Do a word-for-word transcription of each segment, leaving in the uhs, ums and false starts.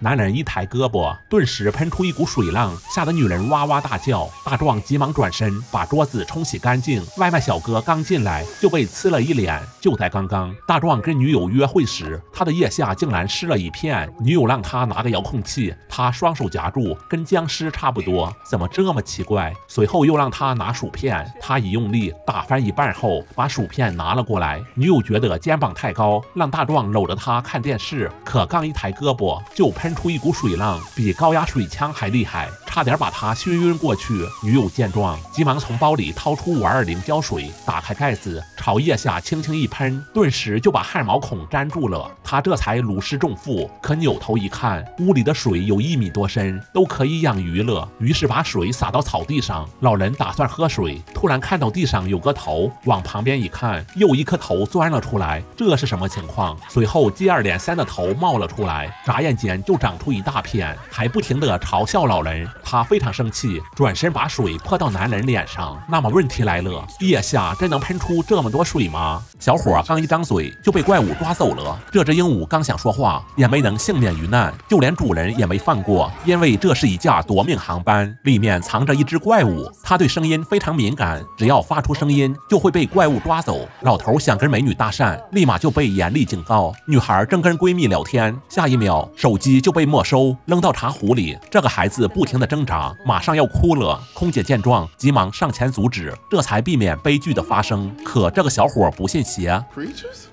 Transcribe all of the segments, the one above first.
男人一抬胳膊，顿时喷出一股水浪，吓得女人哇哇大叫。大壮急忙转身，把桌子冲洗干净。外卖小哥刚进来就被呲了一脸。就在刚刚，大壮跟女友约会时，他的腋下竟然湿了一片。女友让他拿个遥控器，他双手夹住，跟僵尸差不多。怎么这么奇怪？随后又让他拿薯片，他一用力打翻一半后，把薯片拿了过来。女友觉得肩膀太高，让大壮搂着她看电视。可刚一抬胳膊，就喷。 喷出一股水浪，比高压水枪还厉害，差点把他熏晕过去。女友见状，急忙从包里掏出五二零胶水，打开盖子，朝腋下轻轻一喷，顿时就把汗毛孔粘住了。他这才如释重负。可扭头一看，屋里的水有一米多深，都可以养鱼了。于是把水洒到草地上。老人打算喝水，突然看到地上有个头，往旁边一看，又一颗头钻了出来。这是什么情况？随后接二连三的头冒了出来，眨眼间就 长出一大片，还不停地嘲笑老人。他非常生气，转身把水泼到男人脸上。那么问题来了，腋下真能喷出这么多水吗？小伙刚一张嘴就被怪物抓走了。这只鹦鹉刚想说话，也没能幸免于难，就连主人也没放过，因为这是一架夺命航班，里面藏着一只怪物。它对声音非常敏感，只要发出声音就会被怪物抓走。老头想跟美女搭讪，立马就被严厉警告。女孩正跟闺蜜聊天，下一秒手机就 就被没收，扔到茶壶里。这个孩子不停的挣扎，马上要哭了。空姐见状，急忙上前阻止，这才避免悲剧的发生。可这个小伙不信邪。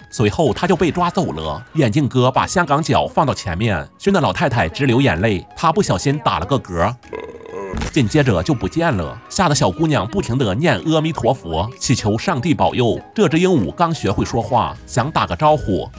随后他就被抓走了。眼镜哥把香港脚放到前面，熏得老太太直流眼泪。他不小心打了个嗝，紧接着就不见了，吓得小姑娘不停地念阿弥陀佛，祈求上帝保佑。这只鹦鹉刚学会说话，想打个招呼。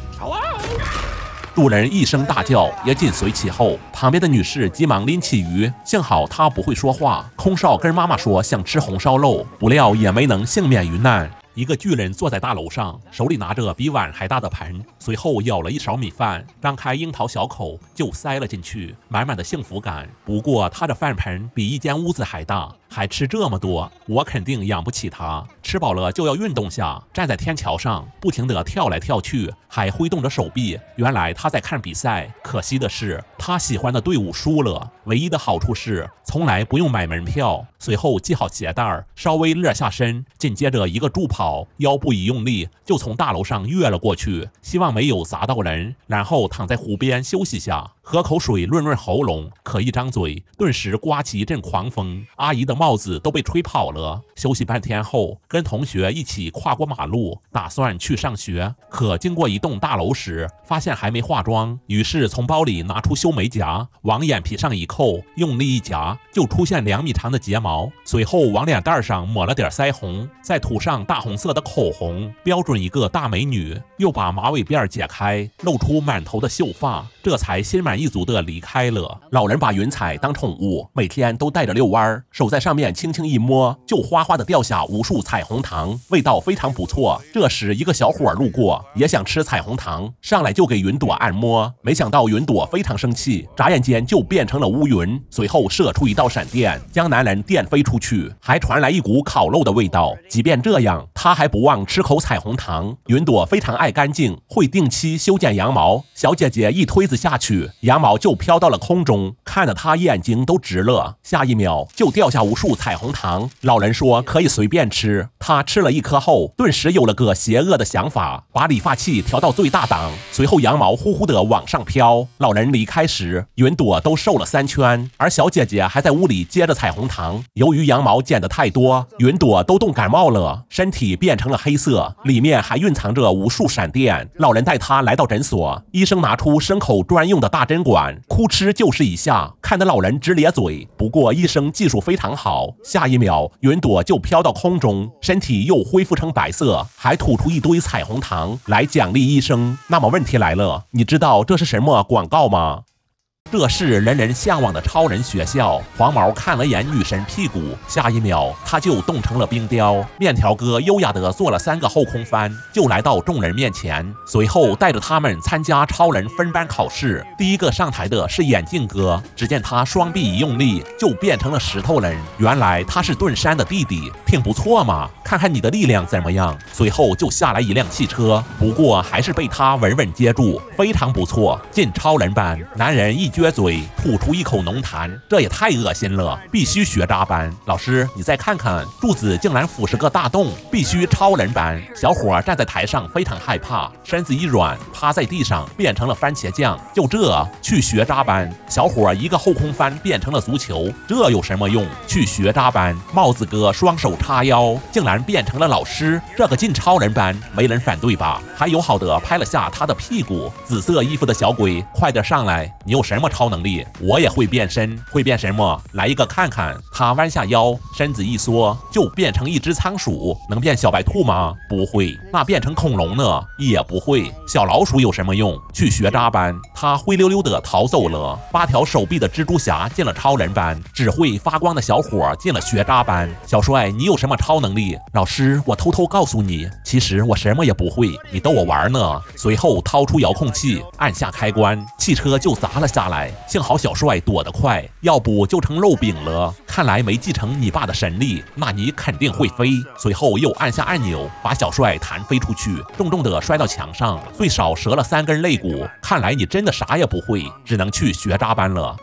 主人一声大叫，也紧随其后。旁边的女士急忙拎起鱼，幸好她不会说话。空少跟妈妈说想吃红烧肉，不料也没能幸免于难。 一个巨人坐在大楼上，手里拿着比碗还大的盆，随后舀了一勺米饭，张开樱桃小口就塞了进去，满满的幸福感。不过他的饭盆比一间屋子还大，还吃这么多，我肯定养不起他。吃饱了就要运动下，站在天桥上不停地跳来跳去，还挥动着手臂。原来他在看比赛，可惜的是他喜欢的队伍输了。唯一的好处是从来不用买门票。随后系好鞋带，稍微热下身，紧接着一个助跑。 腰部一用力，就从大楼上跃了过去，希望没有砸到人，然后躺在湖边休息下，喝口水润润喉咙。可一张嘴，顿时刮起一阵狂风，阿姨的帽子都被吹跑了。休息半天后，跟同学一起跨过马路，打算去上学。可经过一栋大楼时，发现还没化妆，于是从包里拿出修眉夹，往眼皮上一扣，用力一夹，就出现两米长的睫毛。随后往脸蛋上抹了点腮红，再涂上大红 色的口红，标准一个大美女。又把马尾辫解开，露出满头的秀发，这才心满意足的离开了。老人把云彩当宠物，每天都带着遛弯，手在上面轻轻一摸，就哗哗的掉下无数彩虹糖，味道非常不错。这时一个小伙路过，也想吃彩虹糖，上来就给云朵按摩，没想到云朵非常生气，眨眼间就变成了乌云，随后射出一道闪电，将男人电飞出去，还传来一股烤肉的味道。即便这样， 他还不忘吃口彩虹糖。云朵非常爱干净，会定期修剪羊毛。小姐姐一推子下去，羊毛就飘到了空中，看得她眼睛都直了。下一秒就掉下无数彩虹糖。老人说可以随便吃。她吃了一颗后，顿时有了个邪恶的想法，把理发器调到最大档。随后羊毛呼呼的往上飘。老人离开时，云朵都瘦了三圈，而小姐姐还在屋里接着彩虹糖。由于羊毛剪得太多，云朵都冻感冒了，身体 变成了黑色，里面还蕴藏着无数闪电。老人带他来到诊所，医生拿出牲口专用的大针管，哭哧就是一下，看得老人直咧嘴。不过医生技术非常好，下一秒云朵就飘到空中，身体又恢复成白色，还吐出一堆彩虹糖来奖励医生。那么问题来了，你知道这是什么广告吗？ 这是人人向往的超人学校。黄毛看了眼女神屁股，下一秒他就冻成了冰雕。面条哥优雅地做了三个后空翻，就来到众人面前。随后带着他们参加超人分班考试。第一个上台的是眼镜哥，只见他双臂一用力，就变成了石头人。原来他是盾山的弟弟，挺不错嘛，看看你的力量怎么样。随后就下来一辆汽车，不过还是被他稳稳接住，非常不错，进超人班。男人一撅撅嘴吐出一口浓痰，这也太恶心了，必须学渣班。老师，你再看看，柱子竟然腐蚀个大洞，必须超人班。小伙站在台上非常害怕，身子一软，趴在地上变成了番茄酱。就这，去学渣班。小伙一个后空翻变成了足球，这有什么用？去学渣班。帽子哥双手叉腰，竟然变成了老师。这个进超人班，没人反对吧？还友好的拍了下他的屁股。紫色衣服的小鬼，快点上来！你有什么超能力？我也会变身，会变什么？来一个看看！他弯下腰，身子一缩，就变成一只仓鼠。能变小白兔吗？不会。那变成恐龙呢？也不会。小老鼠有什么用？去学渣班。他灰溜溜的逃走了。八条手臂的蜘蛛侠进了超人班，只会发光的小伙进了学渣班。小帅，你有什么超能力？老师，我偷偷告诉你，其实我什么也不会，你逗我玩呢。随后掏出遥控器，按下开关，汽车就砸了下来。幸好小帅躲得快，要不就成肉饼了。看来没继承你爸的神力，那你肯定会飞。随后又按下按钮，把小帅弹飞出去，重重的摔到墙上，最少折了三根肋骨。看来你真的啥也不会，只能去学渣班了。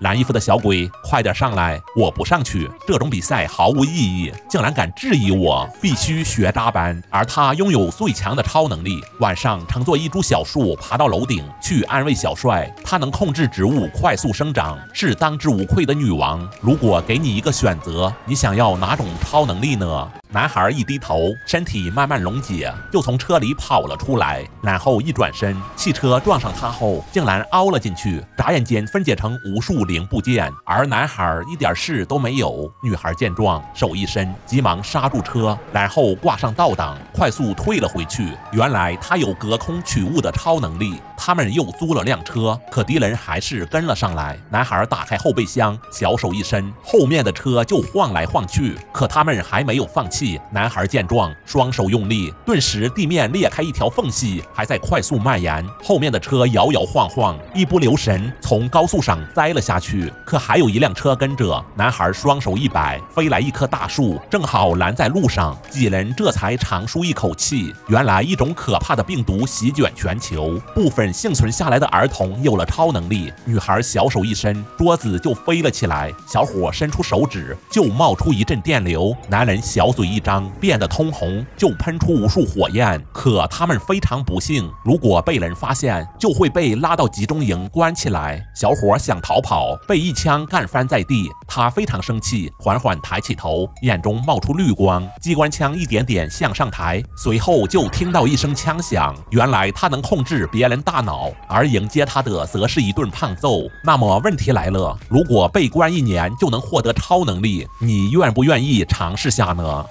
蓝衣服的小鬼，快点上来！我不上去，这种比赛毫无意义，竟然敢质疑我，必须学渣班。而他拥有最强的超能力，晚上乘坐一株小树爬到楼顶去安慰小帅。他能控制植物快速生长，是当之无愧的女王。如果给你一个选择，你想要哪种超能力呢？男孩一低头，身体慢慢溶解，就从车里跑了出来，然后一转身，汽车撞上他后，竟然凹了进去，眨眼间分解成无数零部件，而男孩一点事都没有。女孩见状，手一伸，急忙刹住车，然后挂上倒档，快速退了回去。原来他有隔空取物的超能力。他们又租了辆车，可敌人还是跟了上来。男孩打开后备箱，小手一伸，后面的车就晃来晃去。可他们还没有放弃。男孩见状，双手用力，顿时地面裂开一条缝隙，还在快速蔓延。后面的车摇摇晃晃，一不留神从高速上栽了下去。可还有一辆车跟着。男孩双手一摆，飞来一棵大树，正好拦在路上。几人这才长舒一口气。原来一种可怕的病毒席卷全球，部分幸存下来的儿童有了超能力。女孩小手一伸，桌子就飞了起来。小伙伸出手指，就冒出一阵电流。男人小嘴一张，变得通红，就喷出无数火焰。可他们非常不幸，如果被人发现，就会被拉到集中营关起来。小伙想逃跑，被一枪干翻在地。他非常生气，缓缓抬起头，眼中冒出绿光，机关枪一点点向上抬。随后就听到一声枪响。原来他能控制别人大脑。脑，而迎接他的则是一顿胖揍。那么问题来了，如果被关一年就能获得超能力，你愿不愿意尝试下呢？